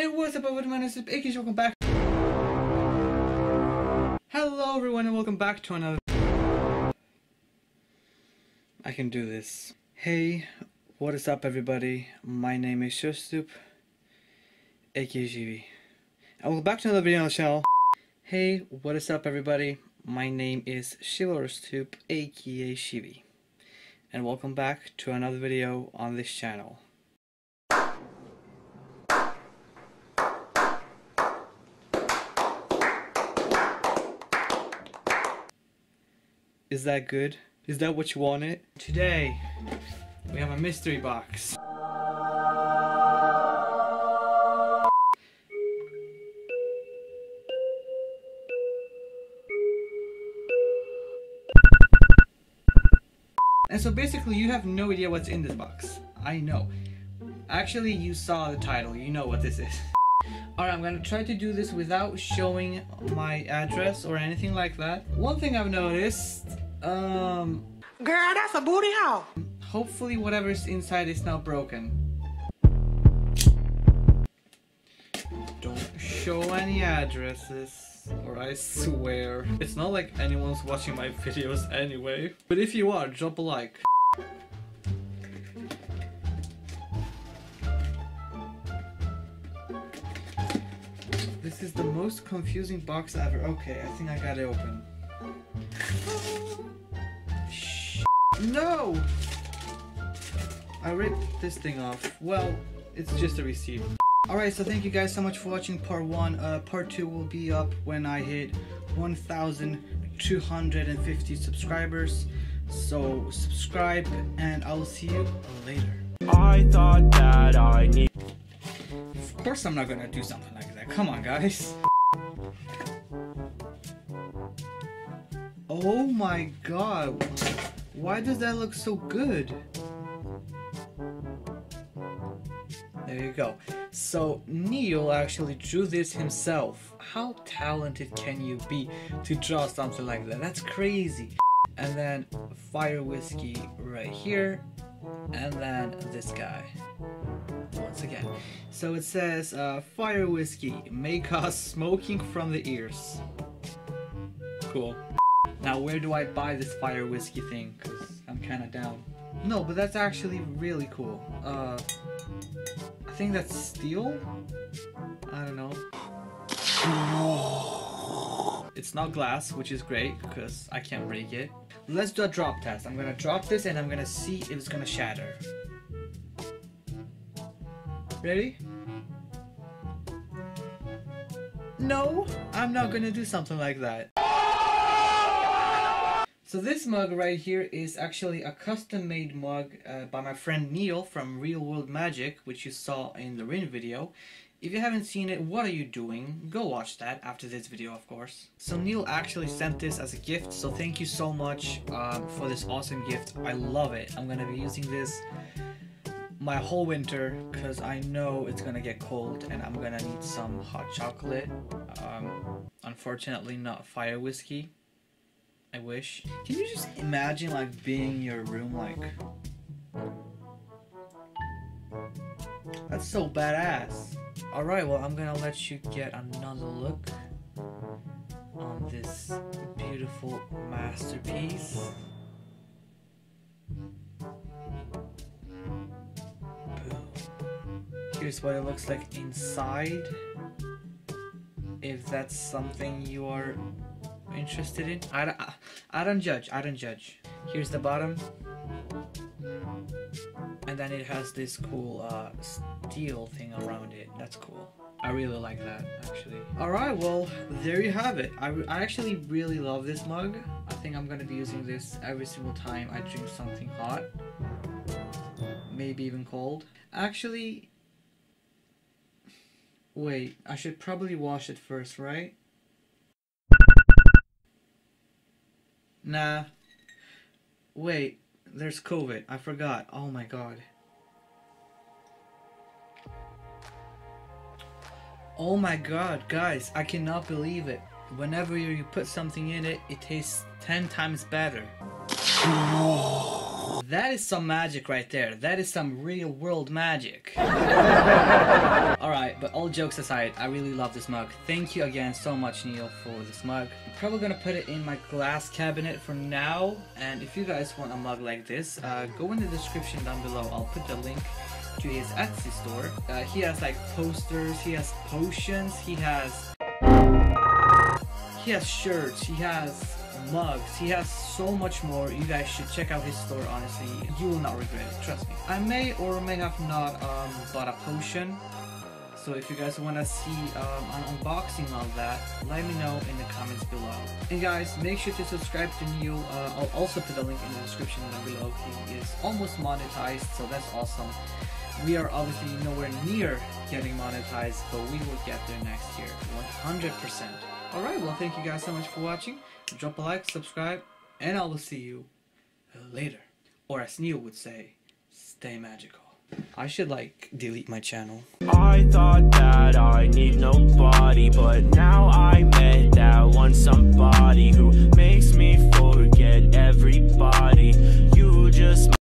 Hey, what's up everyone, my name is Akis, welcome back. Hello everyone and welcome back to another... I can do this. Hey, what is up everybody, my name is Chivalry Stoop, aka Chivi, and welcome back to another video on the channel. Hey, what is up everybody, my name is Chivalry Stoop, aka Chivi, and welcome back to another video on this channel. Is that good? Is that what you wanted? Today, we have a mystery box. And so basically, you have no idea what's in this box. I know. Actually, you saw the title. You know what this is. Alright, I'm gonna try to do this without showing my address or anything like that. One thing I've noticed, girl, that's a booty hole! Hopefully whatever's inside is not broken. Don't show any addresses, or I swear. It's not like anyone's watching my videos anyway. But if you are, drop a like. This is the most confusing box ever. Okay, I think I got it open. Shh. No! I ripped this thing off. Well, it's just a receipt. Alright, so thank you guys so much for watching part 1. Part 2 will be up when I hit 1,250 subscribers. So, subscribe and I will see you later. I thought that I need... Of course I'm not gonna do something like that, come on guys. Oh my god, why does that look so good? There you go. So Neil actually drew this himself. How talented can you be to draw something like that? That's crazy. And then Fire Whiskey right here, and then this guy. Once again, so it says Fire Whiskey may cause smoking from the ears. Cool. Now where do I buy this Fire Whiskey thing, because I'm kind of down. No, but that's actually really cool. I think that's steel? I don't know. It's not glass, which is great because I can't break it. Let's do a drop test. I'm gonna drop this and I'm gonna see if it's gonna shatter. Ready? No, I'm not gonna do something like that. So this mug right here is actually a custom-made mug by my friend Neil from Real World Magic, which you saw in the Rin video. If you haven't seen it, what are you doing? Go watch that after this video, of course. So Neil actually sent this as a gift, so thank you so much for this awesome gift. I love it. I'm gonna be using this my whole winter because I know it's gonna get cold and I'm gonna need some hot chocolate. Unfortunately not Fire Whiskey. I wish. Can you just imagine like being in your room like... That's so badass. Alright, well I'm gonna let you get another look on this beautiful masterpiece. Here's what it looks like inside, if that's something you are interested in. I don't judge. Here's the bottom, and then it has this cool steel thing around it. That's cool. I really like that actually. Alright, well there you have it. I actually really love this mug. I think I'm gonna be using this every single time I drink something hot, maybe even cold. Actually, wait, I should probably wash it first, right? Nah. Wait, there's COVID. I forgot. Oh my god. Oh my god, guys, I cannot believe it. Whenever you put something in it, it tastes 10 times better. That is some magic right there. That is some real world magic. Alright, but all jokes aside, I really love this mug. Thank you again so much, Neil, for this mug. I'm probably gonna put it in my glass cabinet for now. And if you guys want a mug like this, go in the description down below. I'll put the link to his Etsy store. He has like posters, he has potions, he has shirts, he has mugs, he has so much more. You guys should check out his store, honestly. You will not regret it, trust me. I may or may have not bought a potion, so if you guys want to see an unboxing of that, let me know in the comments below. And guys, make sure to subscribe to Neil. I'll also put a link in the description down below. He is almost monetized, so that's awesome. We are obviously nowhere near getting monetized, but we will get there next year, 100%. Alright, well, thank you guys so much for watching. Drop a like, subscribe, and I will see you later. Or as Neil would say, stay magical. I should, like, delete my channel. I thought that I need nobody, but now I met that one somebody who